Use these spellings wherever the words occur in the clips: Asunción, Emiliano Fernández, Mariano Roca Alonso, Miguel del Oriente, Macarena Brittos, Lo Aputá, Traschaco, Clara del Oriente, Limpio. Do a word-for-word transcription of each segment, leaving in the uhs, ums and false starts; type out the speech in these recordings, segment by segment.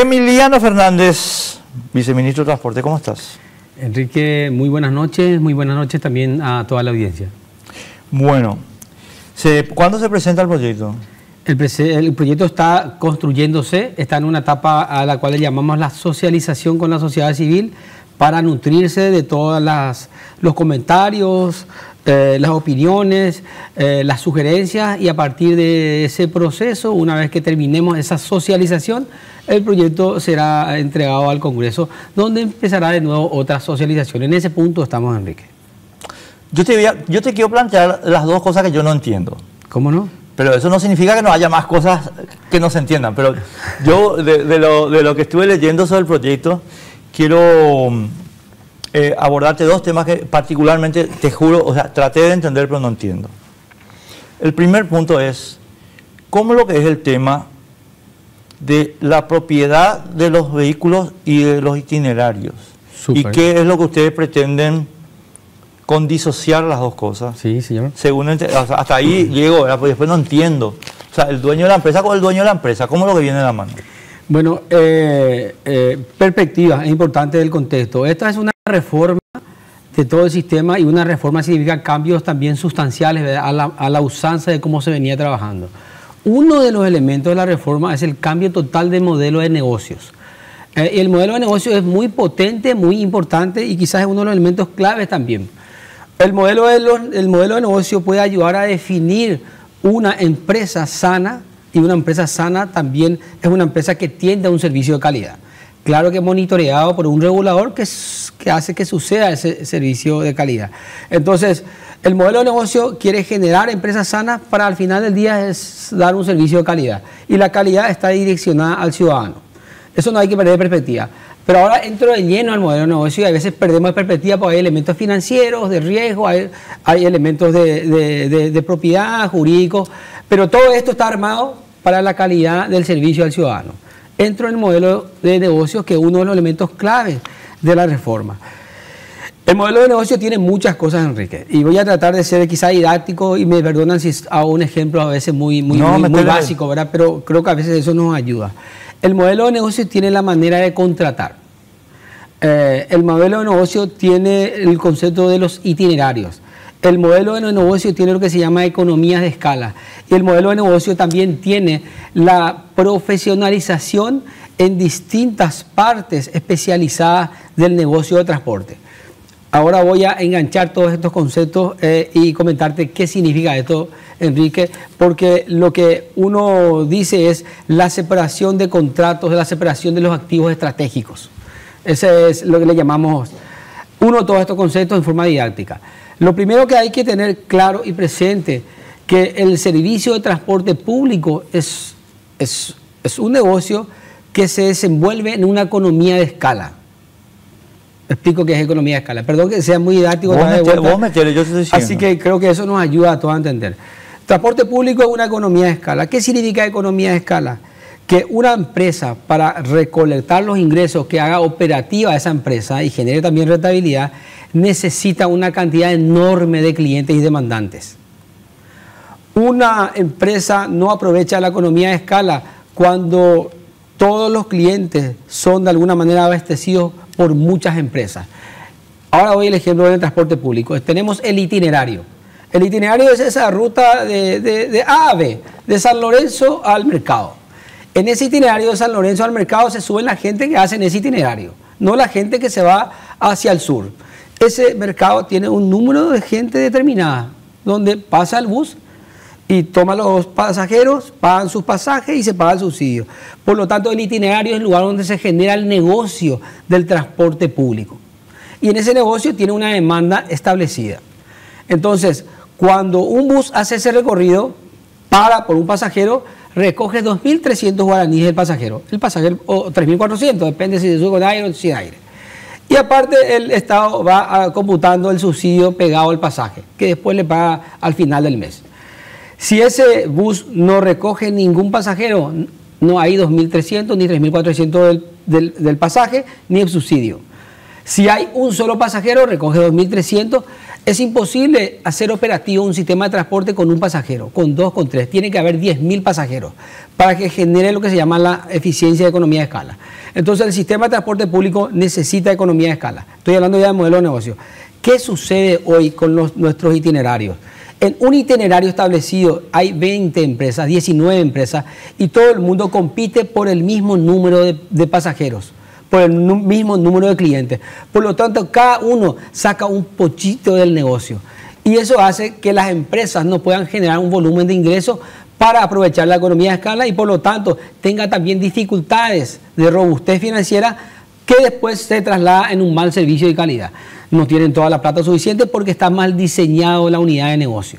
Emiliano Fernández, viceministro de Transporte, ¿cómo estás? Enrique, muy buenas noches, muy buenas noches también a toda la audiencia. Bueno, ¿se, ¿cuándo se presenta el proyecto? El, el proyecto está construyéndose, está en una etapa a la cual le llamamos la socialización con la sociedad civil para nutrirse de todas las los comentarios, eh, las opiniones, eh, las sugerencias, y a partir de ese proceso, una vez que terminemos esa socialización, el proyecto será entregado al Congreso, donde empezará de nuevo otra socialización. En ese punto estamos, Enrique. Yo te, voy a, yo te quiero plantear las dos cosas que yo no entiendo. ¿Cómo no? Pero eso no significa que no haya más cosas que no se entiendan. Pero yo, de, de, lo, de lo que estuve leyendo sobre el proyecto, quiero eh, abordarte dos temas que particularmente, te juro, o sea, traté de entender pero no entiendo. El primer punto es, ¿cómo lo que es el tema de la propiedad de los vehículos y de los itinerarios? Super. ¿Y qué es lo que ustedes pretenden con disociar las dos cosas? Sí, señor. Según, hasta ahí llego, pues después no entiendo. O sea, el dueño de la empresa con el dueño de la empresa, ¿cómo es lo que viene de la mano? Bueno, eh, eh, perspectiva, es importante del contexto. Esta es una reforma de todo el sistema, y una reforma significa cambios también sustanciales a la, a la usanza de cómo se venía trabajando. Uno de los elementos de la reforma es el cambio total de modelo de negocios. Eh, el modelo de negocios es muy potente, muy importante, y quizás es uno de los elementos claves también. El modelo, de los, el modelo de negocio puede ayudar a definir una empresa sana, y una empresa sana también es una empresa que tiende a un servicio de calidad. Claro que monitoreado por un regulador que, que hace que suceda ese servicio de calidad. Entonces, el modelo de negocio quiere generar empresas sanas para al final del día es dar un servicio de calidad. Y la calidad está direccionada al ciudadano. Eso no hay que perder de perspectiva. Pero ahora entro de lleno al modelo de negocio y a veces perdemos de perspectiva porque hay elementos financieros, de riesgo, hay, hay elementos de, de, de, de propiedad, jurídicos, pero todo esto está armado para la calidad del servicio al ciudadano. Entro en el modelo de negocios, que es uno de los elementos claves de la reforma. El modelo de negocio tiene muchas cosas, Enrique, y voy a tratar de ser quizá didáctico, y me perdonan si hago un ejemplo a veces muy, muy, no, muy, muy básico, ¿verdad? Pero creo que a veces eso nos ayuda. El modelo de negocio tiene la manera de contratar. Eh, el modelo de negocio tiene el concepto de los itinerarios. El modelo de negocio tiene lo que se llama economías de escala. Y el modelo de negocio también tiene la profesionalización en distintas partes especializadas del negocio de transporte. Ahora voy a enganchar todos estos conceptos eh, y comentarte qué significa esto, Enrique, porque lo que uno dice es la separación de contratos, la separación de los activos estratégicos. Ese es lo que le llamamos uno de todos estos conceptos en forma didáctica. Lo primero que hay que tener claro y presente, que el servicio de transporte público es, es, es un negocio que se desenvuelve en una economía de escala. Explico qué es economía de escala. Perdón que sea muy didáctico. Vos me quiere, vos me quiere, yo estoy diciendo. Así que creo que eso nos ayuda a todos a entender. Transporte público es una economía de escala. ¿Qué significa economía de escala? Que una empresa, para recolectar los ingresos que haga operativa a esa empresa y genere también rentabilidad, necesita una cantidad enorme de clientes y demandantes. Una empresa no aprovecha la economía de escala cuando todos los clientes son de alguna manera abastecidos por muchas empresas. Ahora voy al ejemplo del transporte público. Tenemos el itinerario. El itinerario es esa ruta de, de, de A a B, de San Lorenzo al mercado. En ese itinerario de San Lorenzo al mercado se suben la gente que hacen ese itinerario, no la gente que se va hacia el sur. Ese mercado tiene un número de gente determinada, donde pasa el bus y toma los pasajeros, pagan sus pasajes y se paga el subsidio. Por lo tanto, el itinerario es el lugar donde se genera el negocio del transporte público. Y en ese negocio tiene una demanda establecida. Entonces, cuando un bus hace ese recorrido, para por un pasajero, recoge dos mil trescientos guaraníes del pasajero. El pasajero, o tres mil cuatrocientos, depende si se sube con aire o sin aire. Y aparte, el Estado va computando el subsidio pegado al pasaje, que después le paga al final del mes. Si ese bus no recoge ningún pasajero, no hay dos mil trescientos ni tres mil cuatrocientos del, del, del pasaje, ni el subsidio. Si hay un solo pasajero, recoge dos mil trescientos Es imposible hacer operativo un sistema de transporte con un pasajero, con dos, con tres. Tiene que haber diez mil pasajeros para que genere lo que se llama la eficiencia de economía de escala. Entonces, el sistema de transporte público necesita economía de escala. Estoy hablando ya de modelo de negocio. ¿Qué sucede hoy con los, nuestros itinerarios? En un itinerario establecido hay veinte empresas, diecinueve empresas, y todo el mundo compite por el mismo número de, de pasajeros, por el mismo número de clientes. Por lo tanto, cada uno saca un pochito del negocio. Y eso hace que las empresas no puedan generar un volumen de ingresos para aprovechar la economía de escala y, por lo tanto, tenga también dificultades de robustez financiera que después se traslada en un mal servicio de calidad. No tienen toda la plata suficiente porque está mal diseñado la unidad de negocio.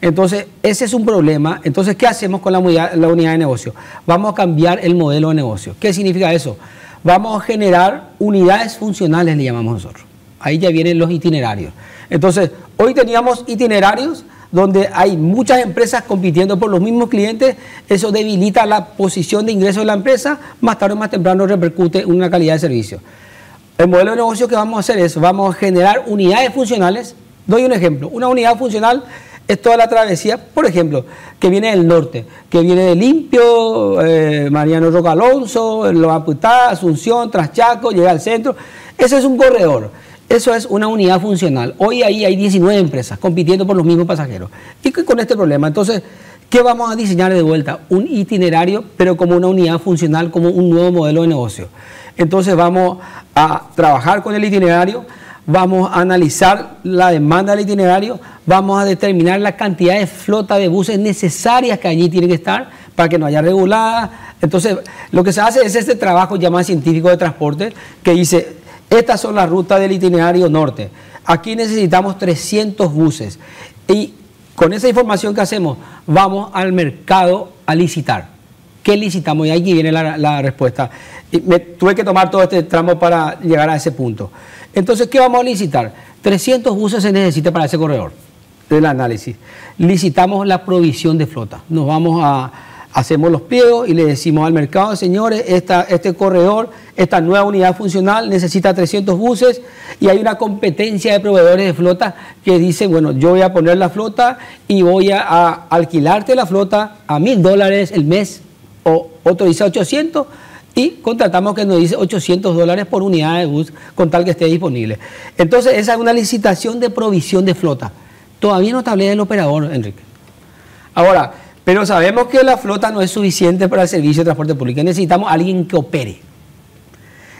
Entonces, ese es un problema. Entonces, ¿qué hacemos con la unidad, la unidad de negocio? Vamos a cambiar el modelo de negocio. ¿Qué significa eso? Vamos a generar unidades funcionales, le llamamos nosotros. Ahí ya vienen los itinerarios. Entonces, hoy teníamos itinerarios donde hay muchas empresas compitiendo por los mismos clientes. Eso debilita la posición de ingreso de la empresa. Más tarde o más temprano repercute en una calidad de servicio. El modelo de negocio que vamos a hacer es, vamos a generar unidades funcionales. Doy un ejemplo. Una unidad funcional es toda la travesía, por ejemplo, que viene del norte, que viene de Limpio, eh, Mariano Roca Alonso, Lo Aputá, Asunción, Traschaco, llega al centro. Ese es un corredor. Eso es una unidad funcional. Hoy ahí hay diecinueve empresas compitiendo por los mismos pasajeros. Y con este problema, entonces, ¿qué vamos a diseñar de vuelta? Un itinerario, pero como una unidad funcional, como un nuevo modelo de negocio. Entonces vamos a trabajar con el itinerario, vamos a analizar la demanda del itinerario, vamos a determinar la cantidad de flota de buses necesarias que allí tienen que estar para que no haya regulada. Entonces, lo que se hace es este trabajo llamado científico de transporte que dice, estas son las rutas del itinerario norte, aquí necesitamos trescientos buses y con esa información que hacemos vamos al mercado a licitar. ¿Qué licitamos? Y ahí viene la, la respuesta. Y me tuve que tomar todo este tramo para llegar a ese punto. Entonces, ¿qué vamos a licitar? trescientos buses se necesita para ese corredor del análisis. Licitamos la provisión de flota. Nos vamos a, hacemos los pliegos y le decimos al mercado, señores, esta, este corredor, esta nueva unidad funcional necesita trescientos buses y hay una competencia de proveedores de flota que dice, bueno, yo voy a poner la flota y voy a, a alquilarte la flota a mil dólares el mes. O otro dice ochocientos y contratamos que nos dice ochocientos dólares por unidad de bus con tal que esté disponible. Entonces, esa es una licitación de provisión de flota. Todavía no establece el operador, Enrique. Ahora, pero sabemos que la flota no es suficiente para el servicio de transporte público. Necesitamos a alguien que opere.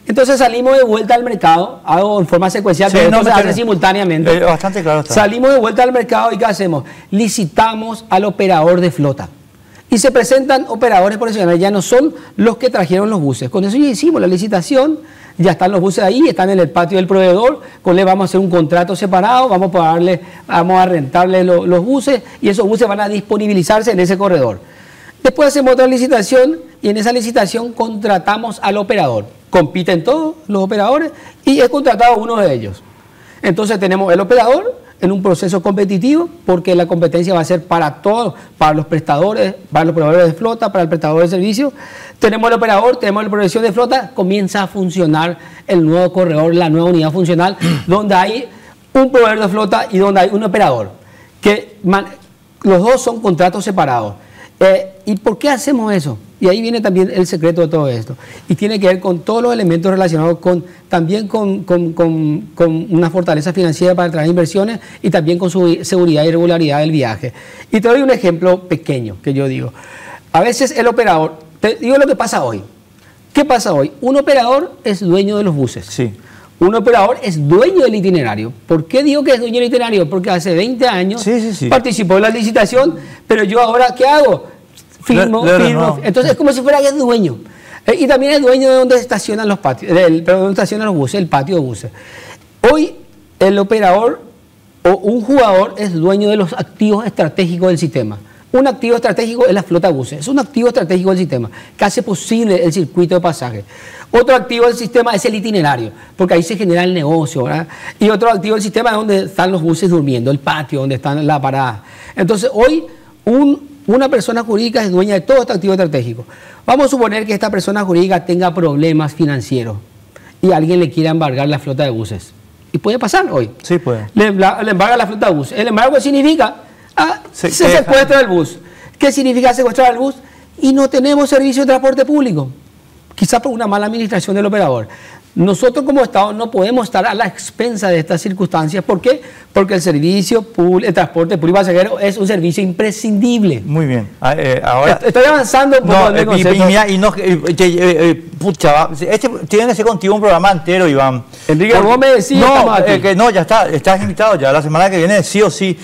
Entonces salimos de vuelta al mercado, hago en forma secuencial, sí, pero no se hace simultáneamente. Eh, bastante claro está. Salimos de vuelta al mercado y ¿qué hacemos? Licitamos al operador de flota. Y se presentan operadores profesionales, ya no son los que trajeron los buses. Con eso ya hicimos la licitación, ya están los buses ahí, están en el patio del proveedor, con él vamos a hacer un contrato separado, vamos a pagarle, vamos a rentarle lo, los buses y esos buses van a disponibilizarse en ese corredor. Después hacemos otra licitación y en esa licitación contratamos al operador. Compiten todos los operadores y es contratado uno de ellos. Entonces tenemos el operador en un proceso competitivo, porque la competencia va a ser para todos, para los prestadores, para los proveedores de flota, para el prestador de servicios. Tenemos el operador, tenemos la provisión de flota, comienza a funcionar el nuevo corredor, la nueva unidad funcional, donde hay un proveedor de flota y donde hay un operador, que man, los dos son contratos separados. Eh, ¿Y por qué hacemos eso? Y ahí viene también el secreto de todo esto. Y tiene que ver con todos los elementos relacionados con, también con, con, con, con una fortaleza financiera para traer inversiones y también con su seguridad y regularidad del viaje. Y te doy un ejemplo pequeño que yo digo. A veces el operador, te digo lo que pasa hoy. ¿Qué pasa hoy? Un operador es dueño de los buses. Sí. Un operador es dueño del itinerario. ¿Por qué digo que es dueño del itinerario? Porque hace veinte años sí, sí, sí. participó en la licitación, pero yo ahora, ¿qué hago? Firmo, le, le, firmo. No. Entonces es como si fuera que es dueño. Eh, y también es dueño de donde estacionan los patios, del, perdón, donde estacionan los buses, el patio de buses. Hoy el operador o un jugador es dueño de los activos estratégicos del sistema. Un activo estratégico es la flota de buses. Es un activo estratégico del sistema que hace posible el circuito de pasaje. Otro activo del sistema es el itinerario, porque ahí se genera el negocio, ¿verdad? Y otro activo del sistema es donde están los buses durmiendo, el patio, donde están las paradas. Entonces hoy un, una persona jurídica es dueña de todo este activo estratégico. Vamos a suponer que esta persona jurídica tenga problemas financieros y alguien le quiera embargar la flota de buses. Y puede pasar hoy. Sí, puede. Le, la, le embarga la flota al bus. El embargo significa ah, se, se secuestra el bus. ¿Qué significa secuestrar el bus? Y no tenemos servicio de transporte público. Quizás por una mala administración del operador. Nosotros como Estado no podemos estar a la expensa de estas circunstancias. ¿Por qué? Porque el servicio público, el transporte público pasajero es un servicio imprescindible. Muy bien. Eh, ahora, estoy avanzando un poco. No, y, y, mira, y no, eh, eh, eh, pucha, este, tiene que ser contigo un programa entero, Iván. Enrique, vos me decís. No, eh, que no, ya está, estás invitado ya. La semana que viene sí o sí.